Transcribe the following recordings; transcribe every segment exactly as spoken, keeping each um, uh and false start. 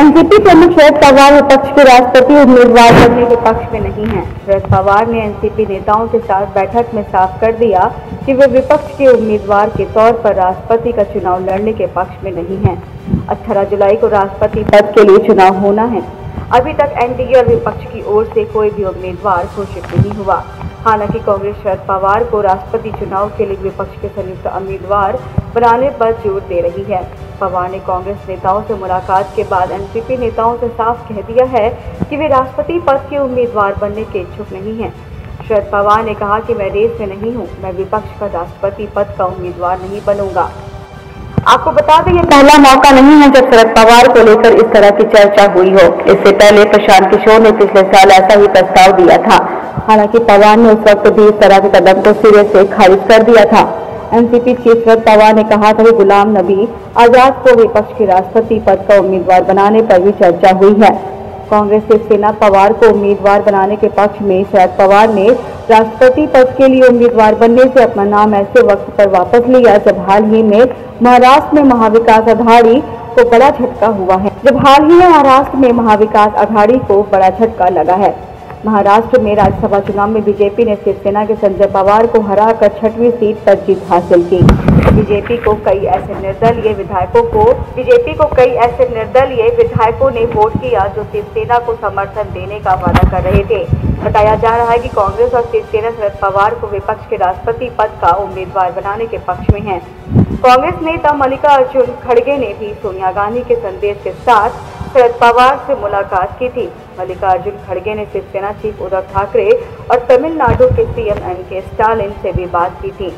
NCP प्रमुख शरद पवार विपक्ष के राष्ट्रपति उम्मीदवार बनने के पक्ष में नहीं हैं। शरद पवार ने एनसीपी नेताओं के साथ बैठक में साफ कर दिया कि वे विपक्ष के उम्मीदवार के तौर पर राष्ट्रपति का चुनाव लड़ने के पक्ष में नहीं हैं। अठारह जुलाई को राष्ट्रपति पद के लिए चुनाव होना है। अभी तक एनडीए और विपक्ष की ओर से कोई भी उम्मीदवार घोषित नहीं हुआ। हालांकि कांग्रेस शरद पवार को राष्ट्रपति चुनाव के लिए विपक्ष के संयुक्त उम्मीदवार बनाने पर जोर दे रही है। पवार ने कांग्रेस नेताओं से मुलाकात के बाद एनसीपी नेताओं से साफ कह दिया है कि वे राष्ट्रपति पद के उम्मीदवार बनने के इच्छुक नहीं हैं। शरद पवार ने कहा कि मैं रेस में नहीं हूं, मैं विपक्ष का राष्ट्रपति पद का उम्मीदवार नहीं बनूंगा। आपको बता दें, ये पहला मौका नहीं है जब शरद पवार को लेकर इस तरह की चर्चा हुई हो। इससे पहले प्रशांत किशोर ने पिछले साल ऐसा ही प्रस्ताव दिया था। हालांकि पवार ने उस वक्त भी इस तरह के कदम को सिरे से खारिज कर दिया था। एनसीपी चीफ शरद पवार ने कहा था कि गुलाम नबी आजाद को विपक्ष के राष्ट्रपति पद का उम्मीदवार बनाने पर भी चर्चा हुई है। कांग्रेस शिवसेना पवार को उम्मीदवार बनाने के पक्ष में। शरद पवार ने राष्ट्रपति पद के लिए उम्मीदवार बनने से अपना नाम ऐसे वक्त पर वापस लिया जब हाल ही में महाराष्ट्र में महाविकास आघाड़ी को बड़ा झटका हुआ है जब हाल ही में महाराष्ट्र में महाविकास आघाड़ी को बड़ा झटका लगा है। महाराष्ट्र में राज्यसभा चुनाव में बीजेपी ने शिवसेना के संजय पवार को हराकर छठवीं सीट पर जीत हासिल की। बीजेपी को कई ऐसे निर्दलीय विधायकों को बीजेपी को कई ऐसे निर्दलीय विधायकों ने वोट किया जो शिवसेना को समर्थन देने का वादा कर रहे थे। बताया जा रहा है कि कांग्रेस और शिवसेना शरद पवार को विपक्ष के राष्ट्रपति पद का उम्मीदवार बनाने के पक्ष में है। कांग्रेस नेता मल्लिकार्जुन खड़गे ने भी सोनिया गांधी के संदेश के साथ शरद पवार से मुलाकात की थी। मल्लिकार्जुन खड़गे ने शिवसेना चीफ उद्धव ठाकरे और तमिलनाडु के सीएम एम के स्टालिन से भी बात की थी।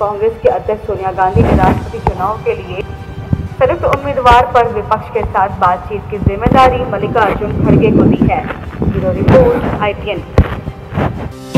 कांग्रेस के अध्यक्ष सोनिया गांधी ने राष्ट्रपति चुनाव के लिए संयुक्त उम्मीदवार पर विपक्ष के साथ बातचीत की जिम्मेदारी मल्लिकार्जुन खड़गे को दी है। Bureau report I P N.